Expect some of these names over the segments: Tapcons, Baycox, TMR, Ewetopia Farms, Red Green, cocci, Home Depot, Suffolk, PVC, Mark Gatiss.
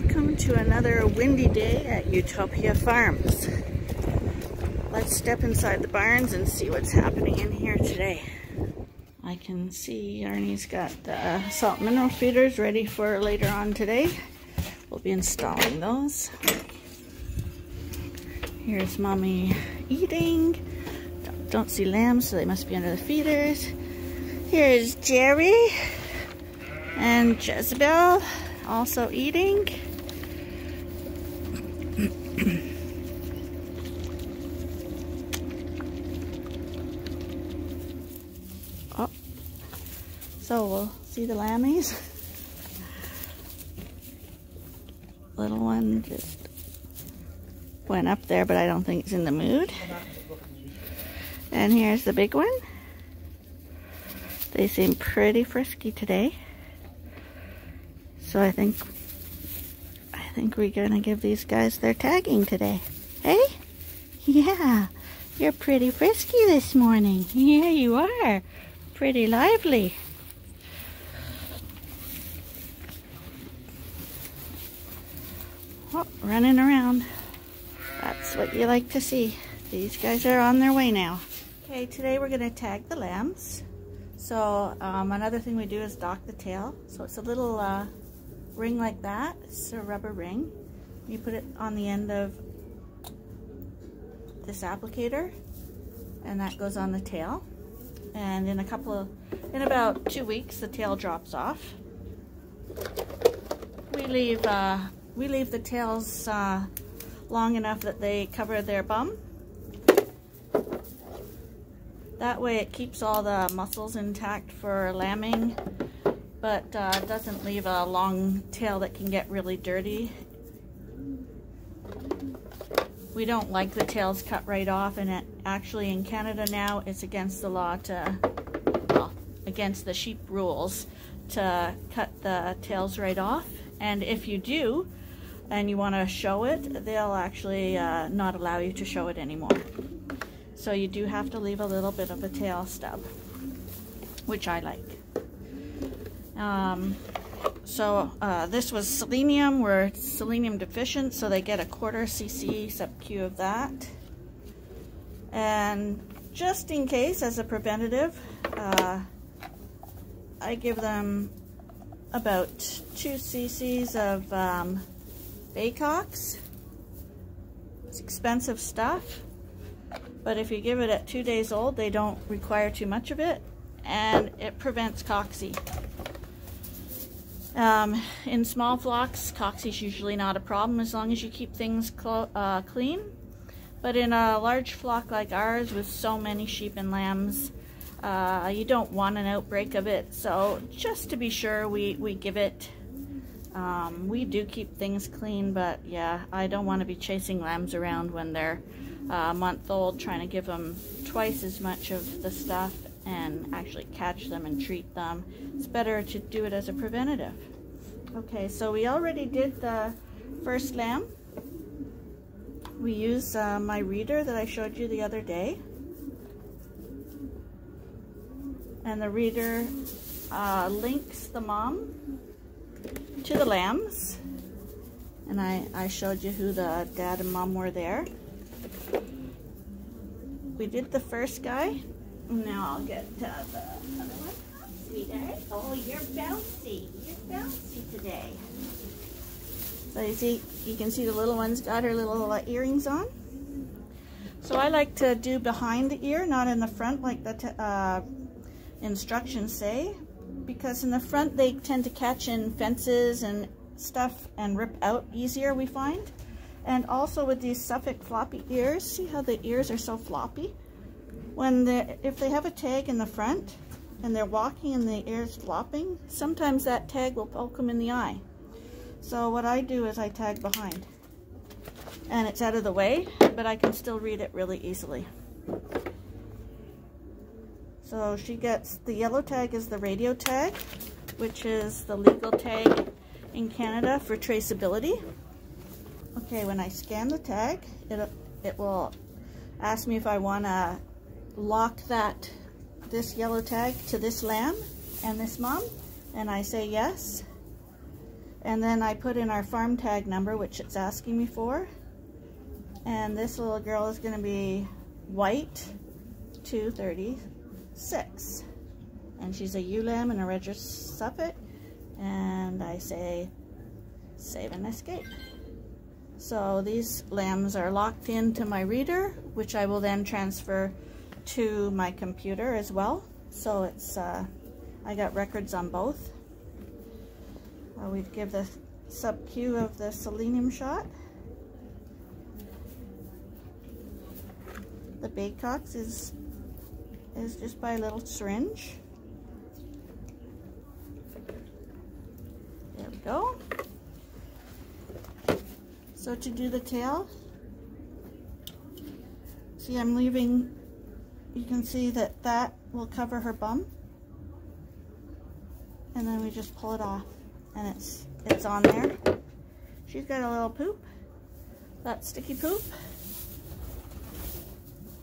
Welcome to another windy day at Ewetopia Farms. Let's step inside the barns and see what's happening in here today. I can see Arnie's got the salt mineral feeders ready for later on today. We'll be installing those. Here's Mommy eating. Don't see lambs, so they must be under the feeders. Here's Jerry and Jezebel, also eating. Oh, so we'll see the lammies. Little one just went up there, but I don't think it's in the mood. And here's the big one. They seem pretty frisky today. So I think we're gonna give these guys their tagging today. Hey? Yeah, you're pretty frisky this morning. Yeah, you are. Pretty lively. Oh, running around. That's what you like to see. These guys are on their way now. Okay, today we're gonna tag the lambs. So another thing we do is dock the tail. So it's a little ring like that. It's a rubber ring. You put it on the end of this applicator, and that goes on the tail. And in about 2 weeks, the tail drops off. We leave the tails long enough that they cover their bum. That way it keeps all the muscles intact for lambing, but doesn't leave a long tail that can get really dirty. We don't like the tails cut right off, and actually in Canada now it's against the law to, well, against the sheep rules to cut the tails right off. And if you do, and you want to show it, they'll actually not allow you to show it anymore. So you do have to leave a little bit of a tail stub, which I like. This was selenium. We're selenium deficient, so they get a 1/4 cc sub Q of that. And just in case, as a preventative, I give them about 2 cc's of Baycox. It's expensive stuff. But if you give it at 2 days old, they don't require too much of it, and it prevents cocci. In small flocks, cocci is usually not a problem as long as you keep things clean. But in a large flock like ours with so many sheep and lambs, you don't want an outbreak of it. So just to be sure, we give it. We do keep things clean, but yeah, I don't want to be chasing lambs around when they're a month old, trying to give them twice as much of the stuff and actually catch them and treat them. It's better to do it as a preventative. Okay, so we already did the first lamb. We used my reader that I showed you the other day. And the reader links the mom to the lambs. And I showed you who the dad and mom were there. We did the first guy. Now I'll get the other one. Sweetheart. Oh, you're bouncy. You're bouncy today. So you can see the little one's got her little earrings on. So I like to do behind the ear, not in the front like the instructions say, because in the front they tend to catch in fences and stuff and rip out easier, we find. And also with these Suffolk floppy ears, see how the ears are so floppy? If they have a tag in the front and they're walking and the ears flopping, sometimes that tag will poke them in the eye. So what I do is I tag behind. And it's out of the way, but I can still read it really easily. So she gets, the yellow tag is the radio tag, which is the legal tag in Canada for traceability. Okay, when I scan the tag, it will ask me if I want to lock this yellow tag to this lamb and this mom, and I say yes. And then I put in our farm tag number, which it's asking me for. And this little girl is going to be white 236. And she's a ewe lamb and a registered Suffolk. And I say, save and escape. So these lambs are locked into my reader, which I will then transfer to my computer as well. So it's, I got records on both. We'd give the sub-Q of the selenium shot. The Baycox is just by a little syringe. There we go. So to do the tail, see I'm leaving, you can see that that will cover her bum. And then we just pull it off. And it's on there. She's got a little poop, that sticky poop.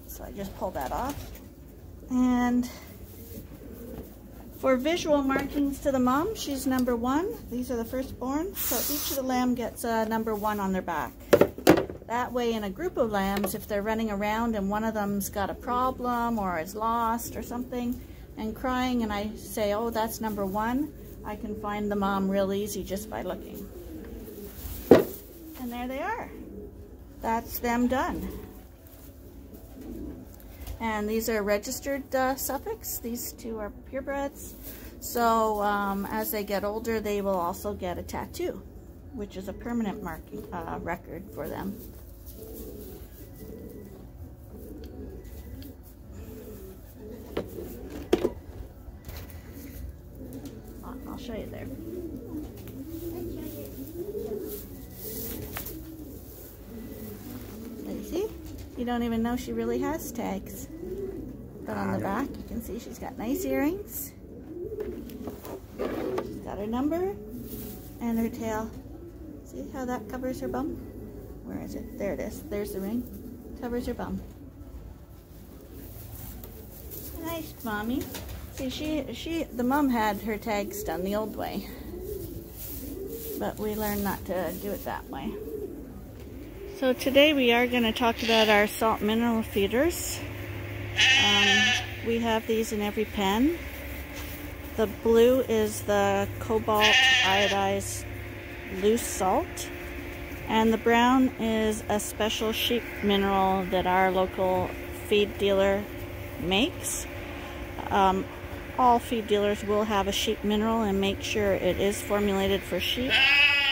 So I just pull that off. And for visual markings to the mom, she's number one. These are the firstborn. So each of the lamb gets a number one on their back. That way in a group of lambs, if they're running around and one of them's got a problem or is lost or something and crying and I say, oh, that's number one, I can find the mom real easy just by looking. And there they are. That's them done. And these are registered Suffocks. These two are purebreds. So as they get older, they will also get a tattoo, which is a permanent marking record for them. I'll show you there. You see? You don't even know she really has tags. But on the back, you can see she's got nice earrings. She's got her number and her tail. See how that covers her bum? Where is it? There it is. There's the ring. Covers her bum. Nice, Mommy. See, the mom had her tags done the old way, but we learned not to do it that way. So today we are going to talk about our salt mineral feeders. We have these in every pen. The blue is the cobalt iodized loose salt, and the brown is a special sheep mineral that our local feed dealer makes. All feed dealers will have a sheep mineral and make sure it is formulated for sheep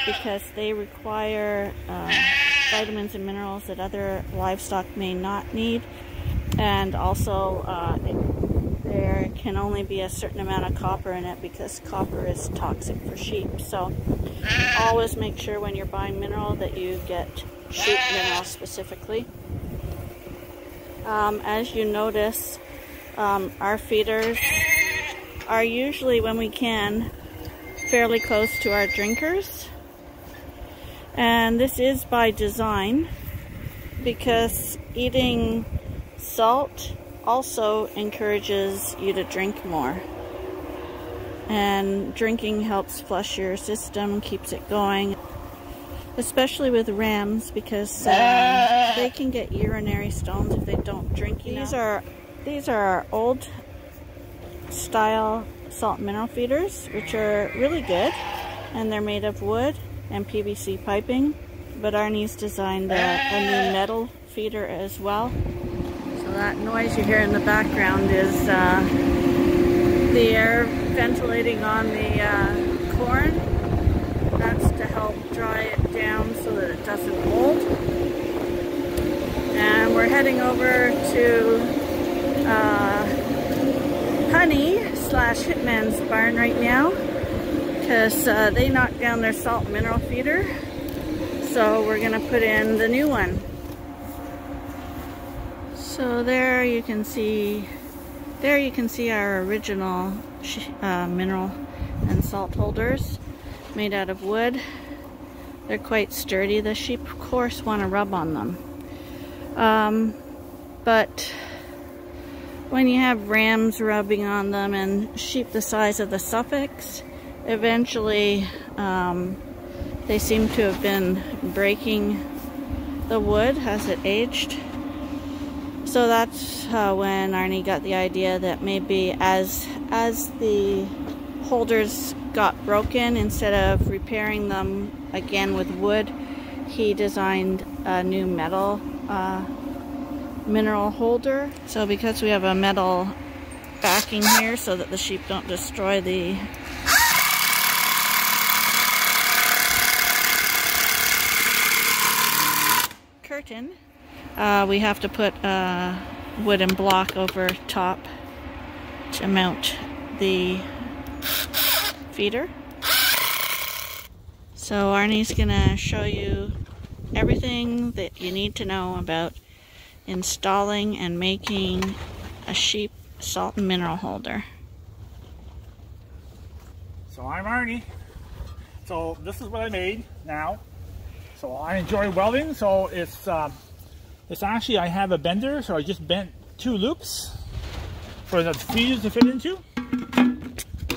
because they require vitamins and minerals that other livestock may not need, and also there can only be a certain amount of copper in it because copper is toxic for sheep. So always make sure when you're buying mineral that you get sheep mineral specifically. As you notice, our feeders are usually, when we can, fairly close to our drinkers, and this is by design because eating salt also encourages you to drink more, and drinking helps flush your system, keeps it going, especially with rams because they can get urinary stones if they don't drink enough. These are our old style salt mineral feeders, which are really good, and they're made of wood and PVC piping, but Arnie's designed a new metal feeder as well. So that noise you hear in the background is the air ventilating on the corn. That's to help dry it down so that it doesn't mold. And we're heading over to Honey/Hitman's barn right now because they knocked down their salt mineral feeder, so we're gonna put in the new one. So there you can see our original mineral and salt holders made out of wood. They're quite sturdy. The sheep, of course, want to rub on them, but when you have rams rubbing on them and sheep the size of the Suffocks, eventually They seem to have been breaking the wood as it aged. So that's when Arnie got the idea that maybe as the holders got broken, instead of repairing them again with wood, he designed a new metal mineral holder. So because we have a metal backing here so that the sheep don't destroy the curtain, we have to put a wooden block over top to mount the feeder. So Arnie's gonna show you everything that you need to know about installing and making a sheep salt and mineral holder. So I'm Arnie. So this is what I made now. So I enjoy welding, so it's actually, I have a bender, so I just bent two loops for the feeders to fit into,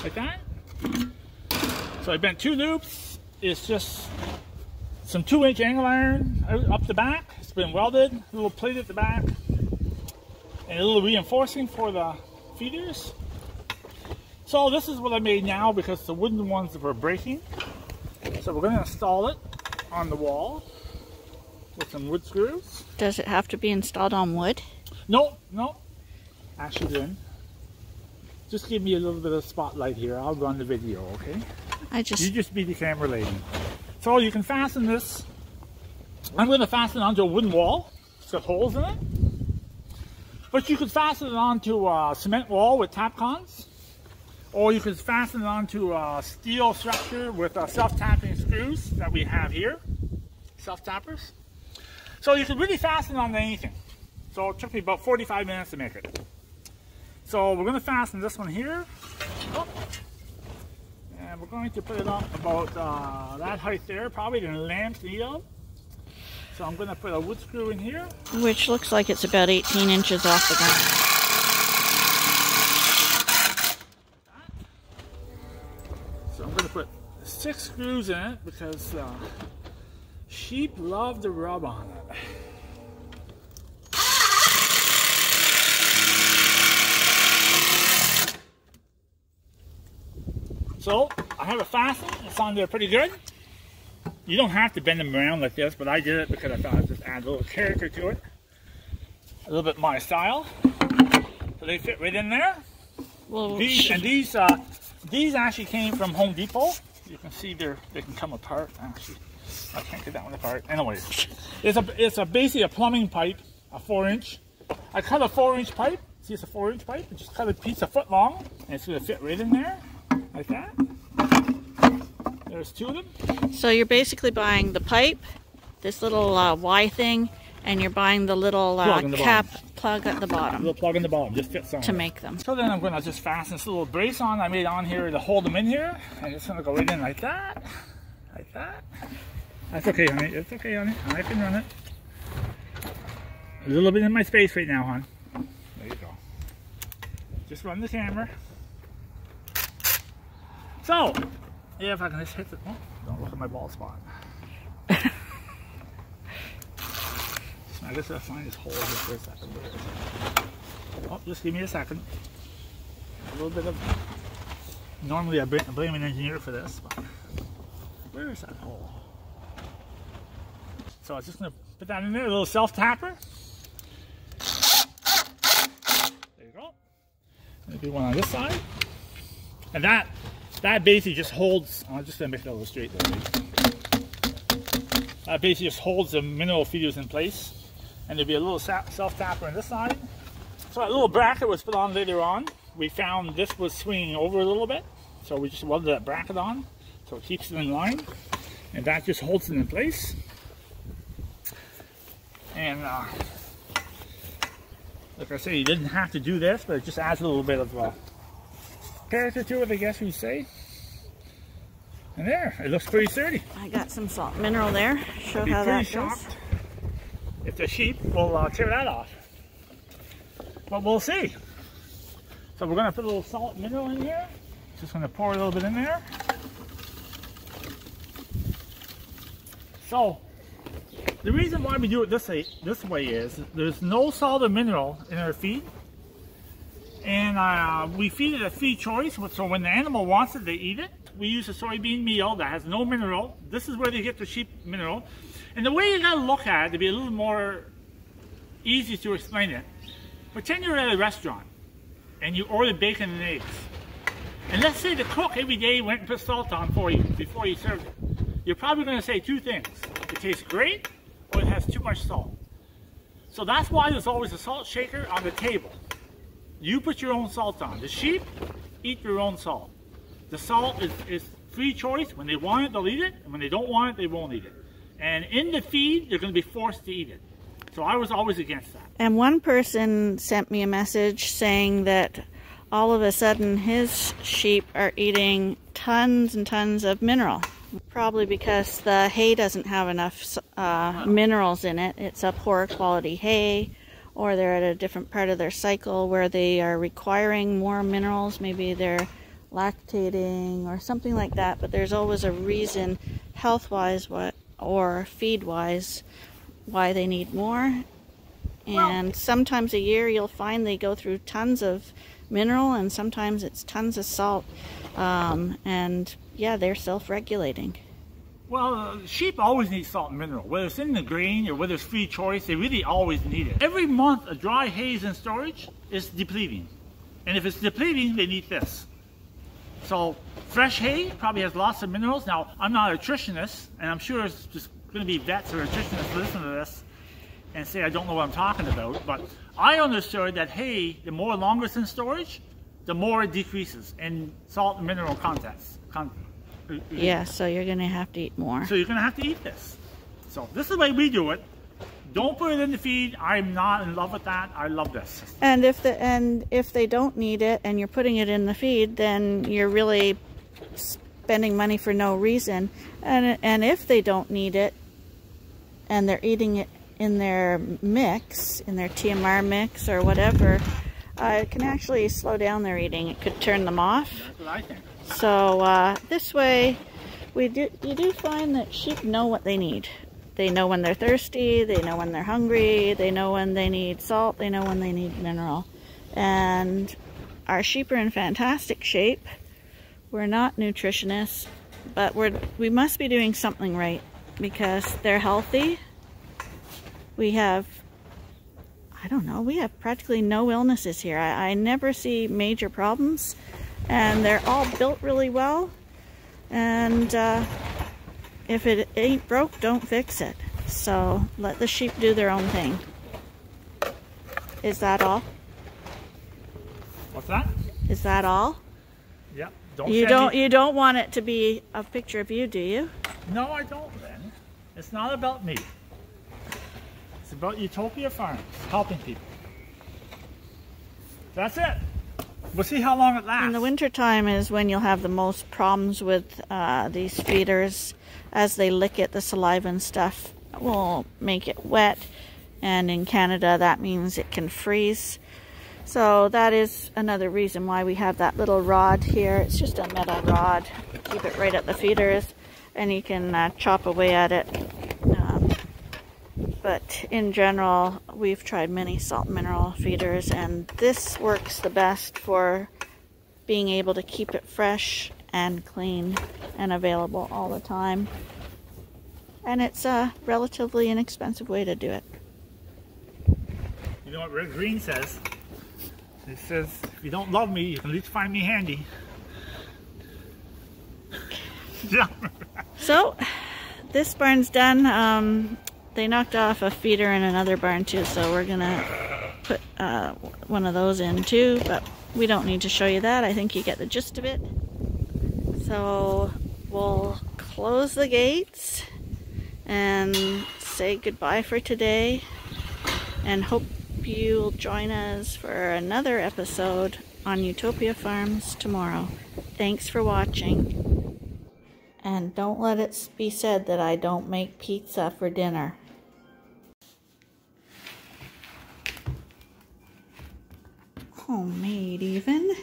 like that. So I bent two loops. It's just some 2-inch angle iron up the back. It's been welded, a little plate at the back, and a little reinforcing for the feeders. So this is what I made now because the wooden ones were breaking. So we're going to install it on the wall with some wood screws. Does it have to be installed on wood? No, no. Actually, then just give me a little bit of spotlight here. I'll run the video, okay? You just be the camera lady. So you can fasten this. I'm going to fasten it onto a wooden wall. It's got holes in it. But you could fasten it onto a cement wall with tapcons, or you could fasten it onto a steel structure with self-tapping screws that we have here, self-tappers. So you could really fasten it on anything. So it took me about 45 minutes to make it. So we're going to fasten this one here. Oh. And we're going to put it up about that height there, probably the lamb's needle. So I'm going to put a wood screw in here, which looks like it's about 18 inches off the ground. So I'm going to put 6 screws in it because sheep love to rub on it. So I have it fastened. It's on there pretty good. You don't have to bend them around like this, but I did it because I thought I'd just add a little character to it. A little bit my style. So they fit right in there. Well, these actually came from Home Depot. You can see they can come apart. Actually, I can't get that one apart. Anyways, it's basically a plumbing pipe, a 4-inch. I cut a 4-inch pipe. See, it's a 4-inch pipe. I just cut a piece a foot long, and it's gonna fit right in there, like that. There's 2 of them. So you're basically buying the pipe, this little Y thing, and you're buying the little plug at the bottom. A little plug in the bottom, just fits on to make them. So then I'm going to just fasten this little brace on I made on here to hold them in here. I'm just going to go right in like that, like that. That's okay, honey. It's okay, honey. I can run it. A little bit in my space right now, hon. There you go. Just run the camera. So. Yeah, if I can just hit it. Oh, don't look at my bald spot. So I guess I'll find this hole here for a second. Oh, just give me a second. A little bit of... Normally I blame an engineer for this, but... Where is that hole? So I was just going to put that in there, a little self-tapper. There you go. Maybe one on this side. And that... That basically just holds, I'm just going to make it a little straight there. That basically just holds the mineral feeders in place. And there'll be a little self-tapper on this side. So that little bracket was put on later on. We found this was swinging over a little bit. So we just welded that bracket on. So it keeps it in line. And that just holds it in place. And like I say, you didn't have to do this, but it just adds a little bit of... character to it, I guess you'd say. And there, it looks pretty sturdy. I got some salt mineral there. Show how that goes. If the sheep will tear that off, but we'll see. So we're gonna put a little salt mineral in here. Just gonna pour a little bit in there. So the reason why we do it this way is there's no salt or mineral in our feed, and we feed it a free choice. So when the animal wants it, they eat it. We use a soybean meal that has no mineral. This is where they get the sheep mineral. And the way you gotta look at it to be a little more easy to explain it, pretend you're at a restaurant and you order bacon and eggs. And let's say the cook every day went and put salt on for you before you served it. You're probably going to say two things: it tastes great, or it has too much salt. So that's why there's always a salt shaker on the table. You put your own salt on. The sheep eat their own salt. The salt is free choice. When they want it, they'll eat it, and when they don't want it, they won't eat it. And in the feed, they're going to be forced to eat it. So I was always against that. And one person sent me a message saying that all of a sudden his sheep are eating tons and tons of mineral. Probably because the hay doesn't have enough minerals in it. It's a poor quality hay, or they're at a different part of their cycle where they are requiring more minerals. Maybe they're lactating or something like that, but there's always a reason health-wise or feed-wise why they need more. And sometimes a year you'll find they go through tons of mineral, and sometimes it's tons of salt. And yeah, they're self-regulating. Well, sheep always need salt and mineral. Whether it's in the grain or whether it's free choice, they really always need it. Every month a dry hay's in storage is depleting. And if it's depleting, they need this. So fresh hay probably has lots of minerals. Now, I'm not a nutritionist, and I'm sure it's just going to be vets or nutritionists listening to this and say I don't know what I'm talking about, but I understood that hay, the more longer it's in storage, the more it decreases in salt and mineral contents. Yeah, so you're going to have to eat more. So you're going to have to eat this. So this is the way we do it. Don't put it in the feed. I'm not in love with that. I love this. And if they don't need it and you're putting it in the feed, then you're really spending money for no reason. And if they don't need it and they're eating it in their mix, in their TMR mix or whatever, it can actually slow down their eating. It could turn them off. That's what I think. So this way, you do find that sheep know what they need. They know when they're thirsty, they know when they're hungry, they know when they need salt, they know when they need mineral. And our sheep are in fantastic shape. We're not nutritionists, but we must be doing something right, because they're healthy. We have, I don't know, we have practically no illnesses here. I never see major problems. And they're all built really well, and if it ain't broke, don't fix it. So let the sheep do their own thing. Is that all? What's that? Is that all? Yeah. You don't want it to be a picture of you, do you? No, I don't, Lynn. It's not about me. It's about Ewetopia Farms, helping people. That's it. We'll see how long it lasts. In the winter time is when you'll have the most problems with these feeders, as they lick it. The saliva and stuff will make it wet, and in Canada that means it can freeze. So that is another reason why we have that little rod here. It's just a metal rod. Keep it right at the feeders, and you can chop away at it. But in general, we've tried many salt mineral feeders, and this works the best for being able to keep it fresh and clean and available all the time. And it's a relatively inexpensive way to do it. You know what Red Green says? It says, if you don't love me, you can at least find me handy. Yeah. So, this barn's done. They knocked off a feeder in another barn too, so we're gonna put one of those in too, but we don't need to show you that. I think you get the gist of it. So we'll close the gates and say goodbye for today, and hope you'll join us for another episode on Ewetopia Farms tomorrow. Thanks for watching, and don't let it be said that I don't make pizza for dinner. Homemade, even.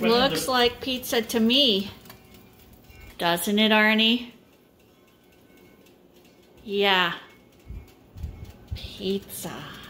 Looks like pizza to me. Doesn't it, Arnie? Yeah. Pizza.